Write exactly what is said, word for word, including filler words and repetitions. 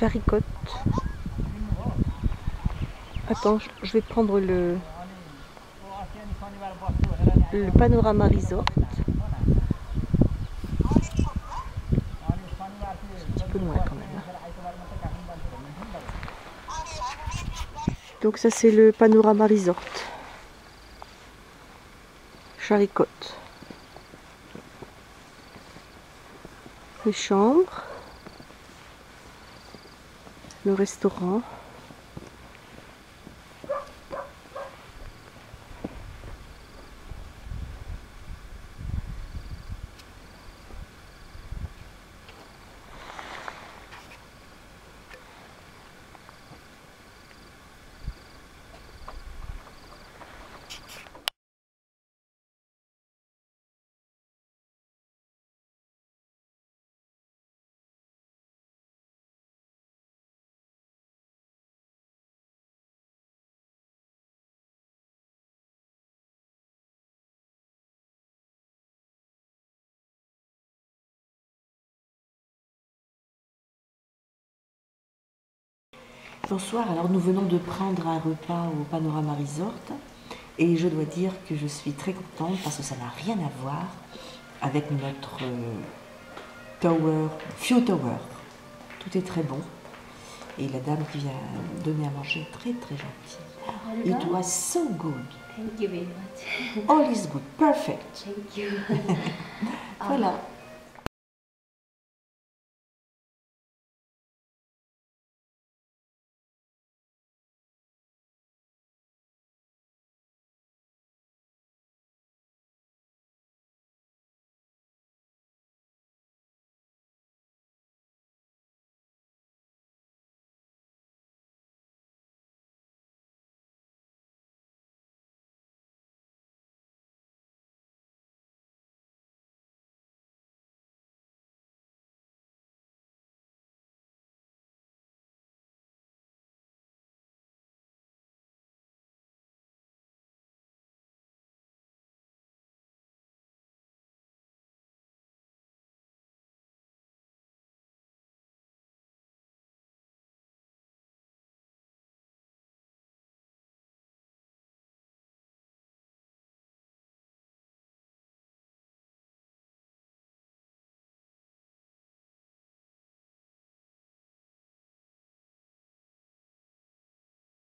Charikot. Attends, je vais prendre le, le Panorama Resort. Un petit peu moins quand même. Donc ça c'est le Panorama Resort. Charikot. Les chambres, le restaurant, Bonsoir, alors nous venons de prendre un repas au Panorama Resort et je dois dire que je suis très contente parce que ça n'a rien à voir avec notre euh, Tower, Few Tower. Tout est très bon et la dame qui vient donner à manger est très très gentille. It was so good. Thank you very much. All is good, perfect. Thank you. Voilà.